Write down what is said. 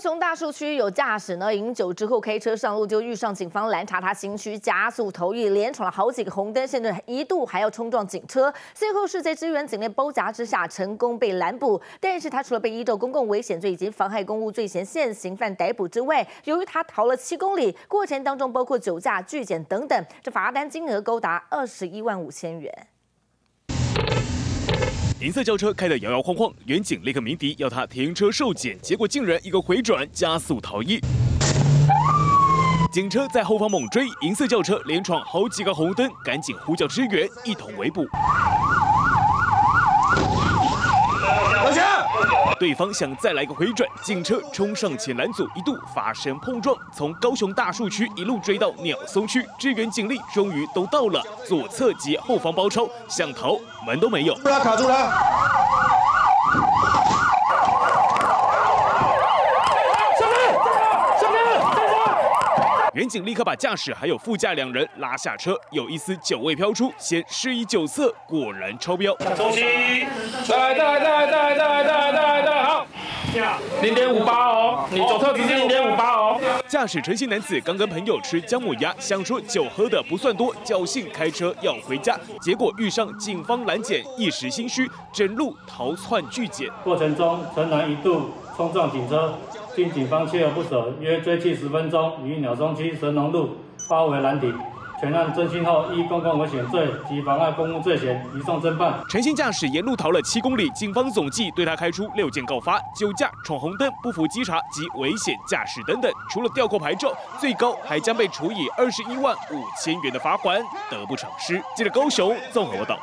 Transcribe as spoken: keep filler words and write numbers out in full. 雄大树区有驾驶呢饮酒之后开车上路，就遇上警方拦查他行驶加速逃逸，连闯了好几个红灯，甚至一度还要冲撞警车。最后是在支援警力包夹之下，成功被拦捕。但是他除了被依照公共危险罪以及妨害公务罪嫌现行犯逮捕之外，由于他逃了七公里，过程当中包括酒驾、拒检等等，这罚单金额高达二十一万五千元。 银色轿车开得摇摇晃晃，远警立刻鸣笛要他停车受检，结果竟然一个回转加速逃逸。警车在后方猛追，银色轿车连闯好几个红灯，赶紧呼叫支援，一同围捕。老乡，对方想再来个回转，警车冲上前拦阻，一度发生碰撞，从高雄大树区一路追到鸟松区，支援警力终于都到了，左侧及后方包抄，想逃。 门都没有，卡住了，卡住了！上车，上车，上车！远警立刻把驾驶还有副驾两人拉下车，有一丝酒味飘出，先示意酒测，果然超标。冲击！来来来来来来来来，好，零点五八哦，你酒测直接零点五八哦。 驾驶陈姓男子刚跟朋友吃姜母鸭，想说酒喝的不算多，侥幸开车要回家，结果遇上警方拦检，一时心虚，整路逃窜拒检。过程中，陈男一度冲撞警车，经警方锲而不舍，约追缉十分钟，于鸟松区神农路包围拦停。 全案侦讯后，依公共危险罪及妨碍公务罪嫌移送侦办。陈姓驾驶沿路逃了七公里，警方总计对他开出六件告发：酒驾、闯红灯、不服稽查及危险驾驶等等。除了吊扣牌照，最高还将被处以二十一万五千元的罚款，得不偿失。记者高雄综合报道。